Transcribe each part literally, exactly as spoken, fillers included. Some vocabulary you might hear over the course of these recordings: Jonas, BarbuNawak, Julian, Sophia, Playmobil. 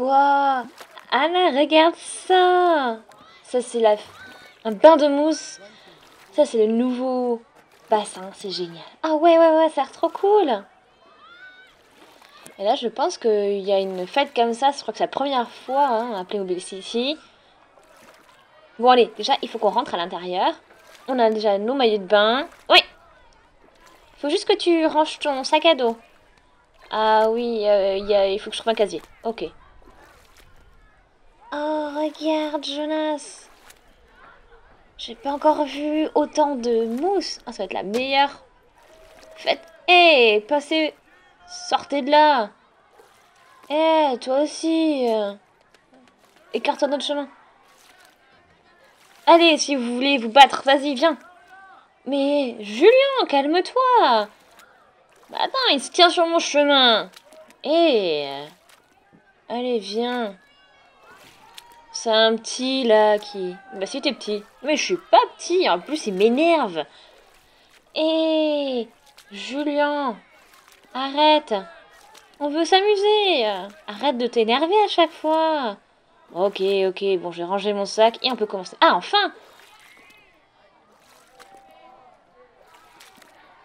Wow. Anna, regarde ça. Ça, c'est la... un bain de mousse. Ça, c'est le nouveau bassin. C'est génial. Ah ouais, ouais, ouais, ça a l'air trop cool. Et là, je pense qu'il y a une fête comme ça. Je crois que c'est la première fois hein, à Playmobil City. Bon, allez, déjà, il faut qu'on rentre à l'intérieur. On a déjà nos maillots de bain. Oui. Faut juste que tu ranges ton sac à dos. Ah oui, euh, y a, il faut que je trouve un casier. Ok. Oh, regarde, Jonas. J'ai pas encore vu autant de mousse. Ah, ça va être la meilleure fête. Hé, hey, passez... Sortez de là. Hé, hey, toi aussi. Écarte-toi de notre chemin. Allez, si vous voulez vous battre, vas-y, viens. Mais Julien, calme-toi. Bah attends, il se tient sur mon chemin. Hé. Hey. Allez, viens. C'est un petit, là, qui... Bah si, t'es petit. Mais je suis pas petit, en plus, il m'énerve. Hé, hey, Julien. Arrête. On veut s'amuser. Arrête de t'énerver à chaque fois. Ok, ok, bon, j'ai rangé mon sac et on peut commencer. Ah, enfin.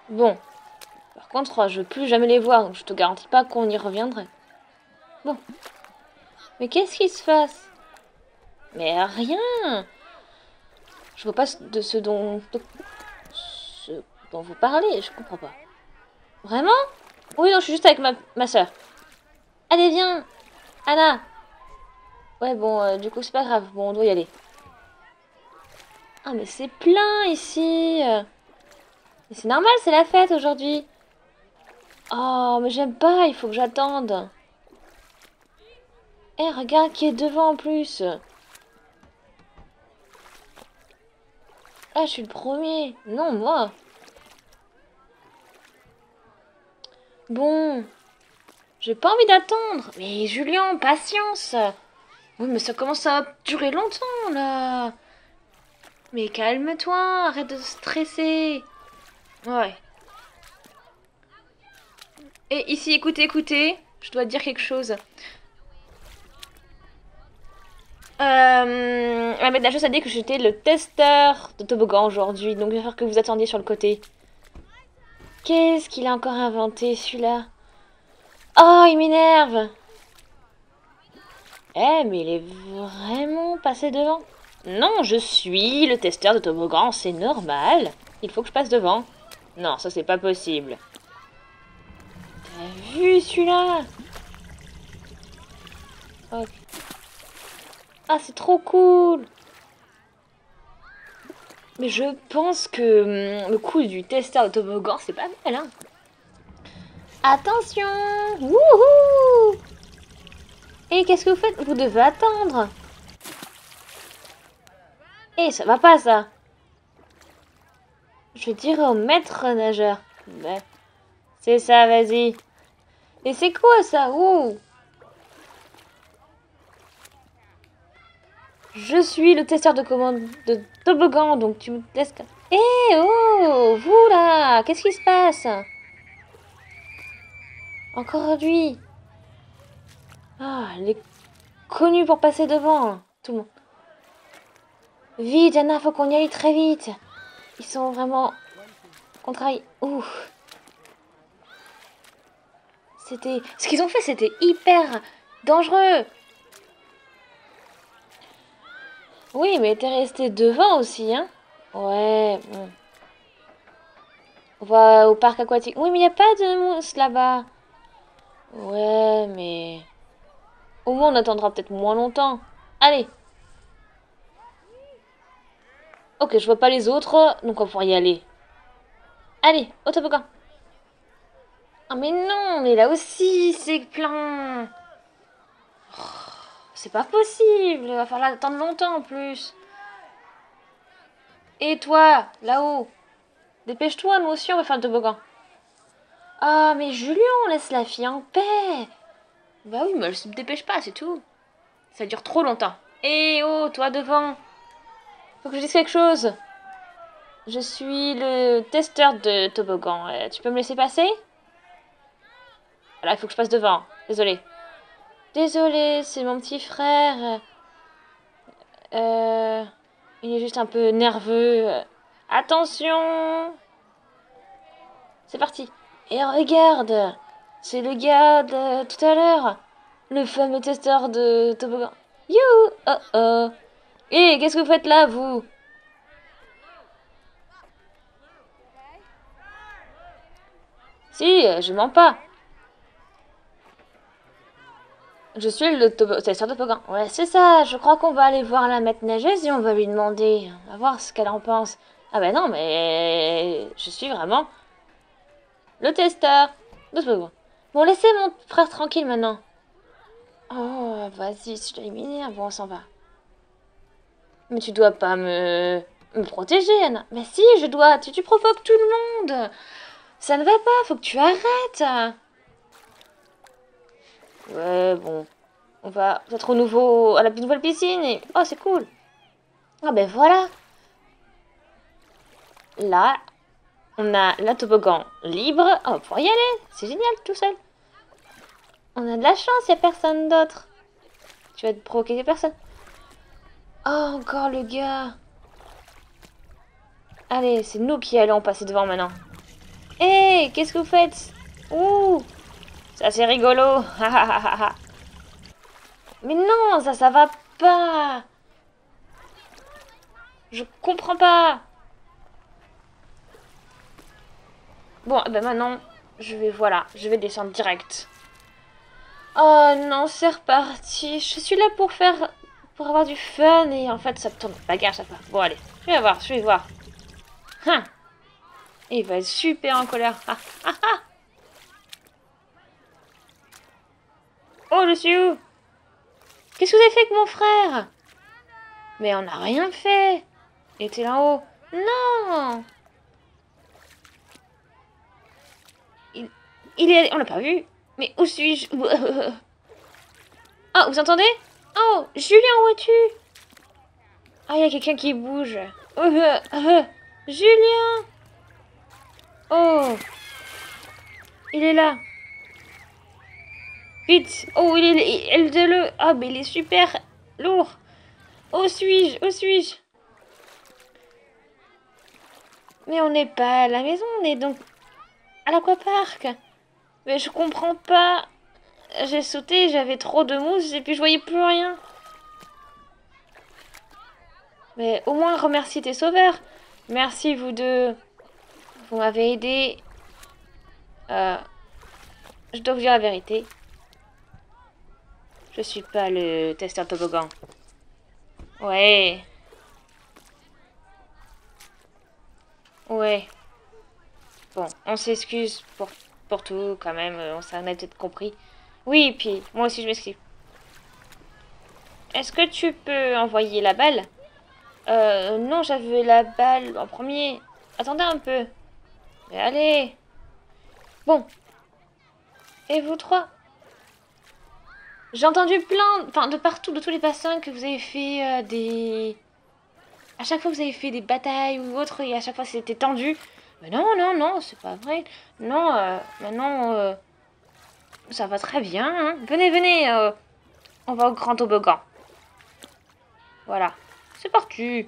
Bon. Par contre, je veux plus jamais les voir, donc je te garantis pas qu'on y reviendrait. Bon. Mais qu'est-ce qu'il se passe? Mais rien. Je vois pas de ce dont... De... ce dont vous parlez, je comprends pas. Vraiment? Oui, non, je suis juste avec ma, ma soeur. Allez, viens, Anna. Ouais, bon, euh, du coup, c'est pas grave. Bon, on doit y aller. Ah, mais c'est plein ici. Mais c'est normal, c'est la fête aujourd'hui. Oh, mais j'aime pas, il faut que j'attende. Eh, hey, regarde qui est devant en plus. Ah, je suis le premier. Non, moi. Bon, j'ai pas envie d'attendre. Mais Julien, patience. Oui, mais ça commence à durer longtemps, là. Mais calme-toi, arrête de stresser. Ouais. Et ici, écoutez, écoutez, je dois dire quelque chose. Euh, la maître de la chose a dit que j'étais le testeur de toboggan aujourd'hui, donc il va falloir que vous attendiez sur le côté. Qu'est-ce qu'il a encore inventé, celui-là? Oh, il m'énerve. Eh, hey, mais il est vraiment passé devant. Non, je suis le testeur de toboggan, c'est normal. Il faut que je passe devant. Non, ça, c'est pas possible. T'as vu, celui-là? Oh. Ah, c'est trop cool. Mais je pense que hum, le coup du testeur de toboggan, c'est pas mal, hein. Attention. Wouhou. Et qu'est-ce que vous faites? Vous devez attendre. Et ça va pas, ça. Je dirais au maître nageur. Ouais. C'est ça, vas-y. Et c'est quoi, ça? Ouh. Je suis le testeur de commande de toboggan, donc tu me laisses... Eh oh, vous là, qu'est-ce qui se passe? Encore lui. Ah, il est connu pour passer devant, tout le monde. Vite, Anna, faut qu'on y aille très vite. Ils sont vraiment... Qu'on travaille... Ouh. C'était... Ce qu'ils ont fait, c'était hyper dangereux. Oui, mais t'es resté devant aussi, hein? Ouais. On va au parc aquatique. Oui, mais il n'y a pas de mousse là-bas. Ouais, mais... Au moins, on attendra peut-être moins longtemps. Allez. Ok, je vois pas les autres, donc on pourra y aller. Allez, au toboggan. Ah, mais non, mais là aussi, c'est plein. Oh. C'est pas possible, il va falloir attendre longtemps en plus. Et toi, là-haut, dépêche-toi, nous aussi on va faire le toboggan. Ah, oh, mais Julian, laisse la fille en paix. Bah oui, mais elle se dépêche pas, c'est tout. Ça dure trop longtemps. Eh oh, toi devant. Faut que je dise quelque chose. Je suis le testeur de toboggan. Euh, tu peux me laisser passer? Voilà, il faut que je passe devant, désolé. Désolé, c'est mon petit frère. Euh, il est juste un peu nerveux. Attention! C'est parti. Et regarde, c'est le gars de tout à l'heure. Le fameux testeur de toboggan. Youhou! Oh oh! Hé, qu'est-ce que vous faites là, vous? Si, je mens pas. Je suis le testeur de toboggan. Ouais, c'est ça. Je crois qu'on va aller voir la maître nageuse et on va lui demander. On va voir ce qu'elle en pense. Ah bah non, mais je suis vraiment le testeur de toboggan. Bon, laissez mon frère tranquille maintenant. Oh, vas-y, si je l'élimine, bon, on s'en va. Mais tu dois pas me, me protéger, Anna. Mais si, je dois. Tu, tu provoques tout le monde. Ça ne va pas, faut que tu arrêtes. Ouais, bon. On va peut-être au nouveau, à la nouvelle piscine. Et... oh, c'est cool. Ah, ben voilà. Là, on a la toboggan libre. Oh, pour y aller. C'est génial, tout seul. On a de la chance, il n'y a personne d'autre. Tu vas te provoquer des personnes. Oh, encore le gars. Allez, c'est nous qui allons passer devant maintenant. Hé, hey, qu'est-ce que vous faites? Ouh, ça c'est rigolo. Mais non, ça, ça va pas. Je comprends pas. Bon, ben maintenant, je vais, voilà, je vais descendre direct. Oh non, c'est reparti. Je suis là pour faire, pour avoir du fun et en fait ça tourne en bagarre ça part. Bon allez, je vais voir, je vais voir. Hein. Il va être super en colère. Ah, ah, ah. Oh, je suis où? Qu'est-ce que vous avez fait avec mon frère? Mais on n'a rien fait. Il était là-haut. Non. Il, il est, on l'a pas vu. Mais où suis-je? Ah, vous entendez? Oh, Julien, où es-tu? Ah, il y a quelqu'un qui bouge. Oh, euh, euh, Julien! Oh! Il est là. Vite! Oh, il est... elle de le... ah, mais il est super lourd. Où suis-je? Où suis-je? Mais on n'est pas à la maison, on est donc à l'aquapark. Mais je comprends pas. J'ai sauté, j'avais trop de mousse et puis je voyais plus rien. Mais au moins remercie tes sauveurs. Merci vous deux. Vous m'avez aidé. Euh, je dois vous dire la vérité. Je suis pas le testeur toboggan. Ouais. Ouais. Bon, on s'excuse pour... pour tout, quand même, on s'en a peut-être compris. Oui, et puis, moi aussi, je m'excuse. Est-ce que tu peux envoyer la balle? Euh, non, j'avais la balle en premier. Attendez un peu. Mais allez. Bon. Et vous trois? J'ai entendu plein, enfin, de partout, de tous les passants, que vous avez fait euh, des... à chaque fois, vous avez fait des batailles ou autre, et à chaque fois, c'était tendu. Mais non, non, non, c'est pas vrai. Non, euh, maintenant, euh, ça va très bien. Hein. Venez, venez, euh, on va au grand toboggan. Voilà, c'est parti.